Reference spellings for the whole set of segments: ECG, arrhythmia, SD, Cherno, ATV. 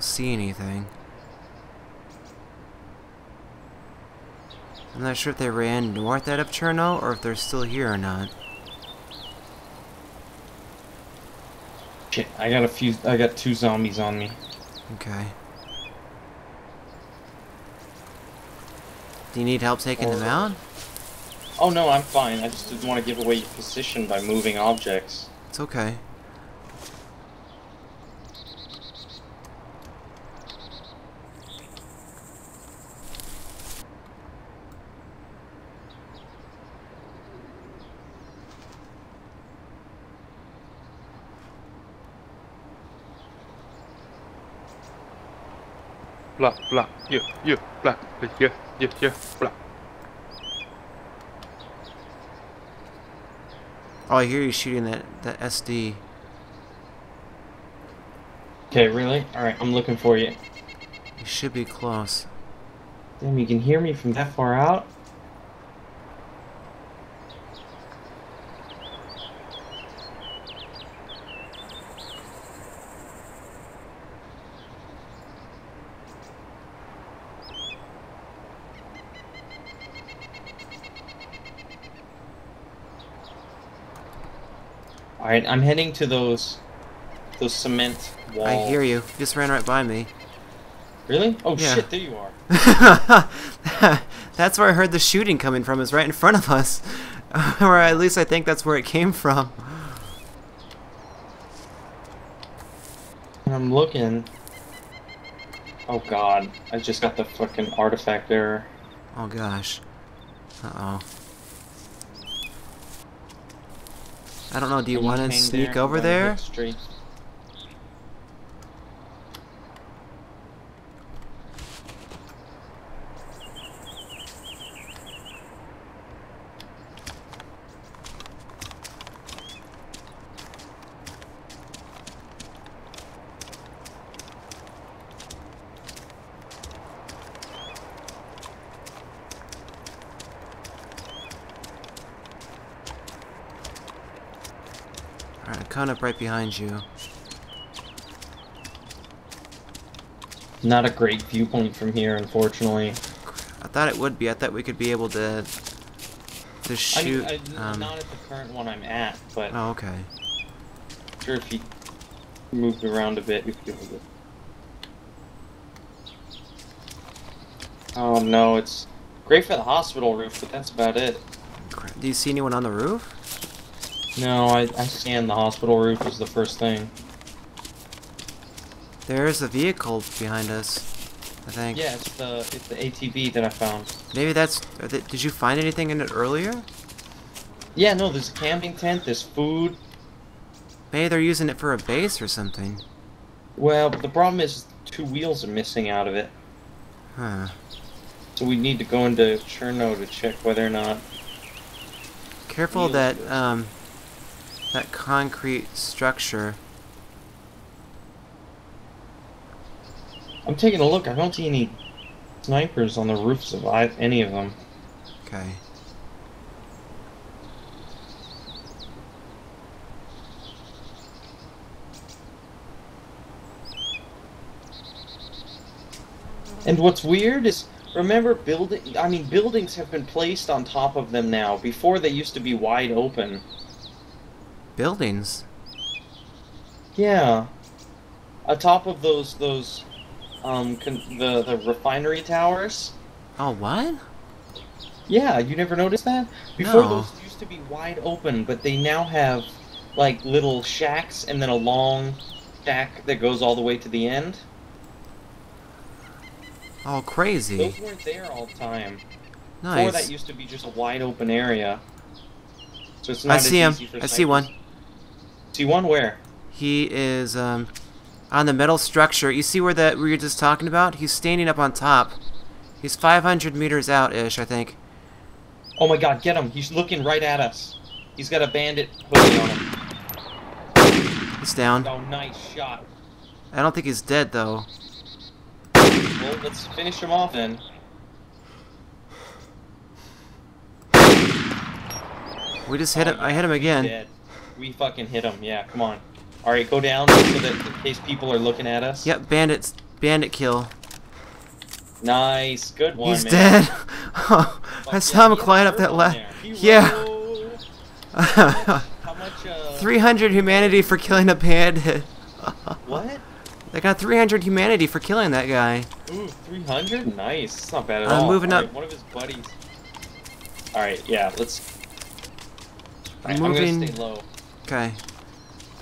don't see anything. I'm not sure if they ran north out of Cherno or if they're still here or not. Shit, I got 2 zombies on me. Okay. Do you need help taking them out? Oh no, I'm fine. I just didn't want to give away your position by moving objects. It's okay. Blah, blah, you, blah, you, blah. Oh, I hear you shooting that SD. Okay, really? Alright, I'm looking for you. You should be close. Damn, you can hear me from that far out? Alright, I'm heading to those cement walls. I hear you. You just ran right by me. Really? Oh yeah. Shit, there you are. That's where I heard the shooting coming from, is right in front of us. Or at least I think that's where it came from. I'm looking. Oh god, I just got the fucking artifact error. Oh gosh. Uh-oh. I don't know, do you want to sneak over there? Alright, coming up right behind you. Not a great viewpoint from here, unfortunately. I thought it would be. I thought we could be able to shoot. I mean, not at the current one I'm at, but. Oh, okay. I'm sure if you moved around a bit, you could do it. Oh no, it's great for the hospital roof, but that's about it. Do you see anyone on the roof? No, I scanned the hospital roof as the first thing. There's a vehicle behind us, I think. Yeah, it's the ATV that I found. Maybe that's... Did you find anything in it earlier? Yeah, no, there's a camping tent, there's food. Maybe they're using it for a base or something. Well, the problem is 2 wheels are missing out of it. Huh. So we need to go into Cherno to check whether or not... Careful that, that concrete structure. I'm taking a look. I don't see any snipers on the roofs of any of them. Okay. And what's weird is, remember, buildings have been placed on top of them now. Before, they used to be wide open. Buildings? Yeah. Atop of the refinery towers. Oh, what? Yeah, you never noticed that? Before, those used to be wide open, but they now have, like, little shacks and then a long shack that goes all the way to the end. Oh, crazy. Those weren't there all the time. Nice. Before, that used to be just a wide open area. So it's not I see one. See one where? He is on the metal structure. You see where you were just talking about? He's standing up on top. He's 500 meters out-ish, I think. Oh my god, get him. He's looking right at us. He's got a bandit hoodie on him. He's down. Oh, nice shot. I don't think he's dead, though. Well, let's finish him off, then. We just hit him. I hit him again. Dead. We fucking hit him. Yeah, come on. All right, go down so that in case people are looking at us. Yep, bandits. Bandit kill. Nice, good one. He's man. Dead. Oh, I saw him climb up that ladder. Yeah. How much? 300 humanity for killing a bandit. What? They got 300 humanity for killing that guy. Ooh, 300? Nice. It's not bad at all. I'm moving up. Right, one of his buddies. All right, yeah. Let's. Right, I'm gonna stay low. Okay.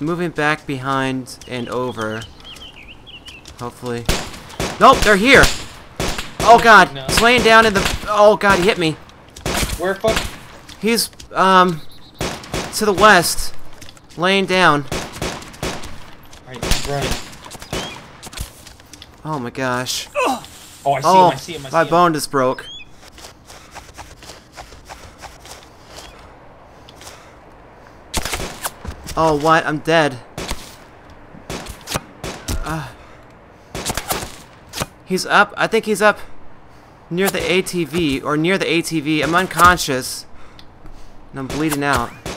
Moving back behind and over. Hopefully. Nope, they're here. Oh god, no. He's laying down in the. Oh god, he hit me. Where fuck? He's to the west, laying down. All right, he's running. Oh my gosh. Oh, I see him. I see him. I see my him. Bone just broke. Oh what? I'm dead. He's up. I think he's up near the ATV. I'm unconscious. And I'm bleeding out.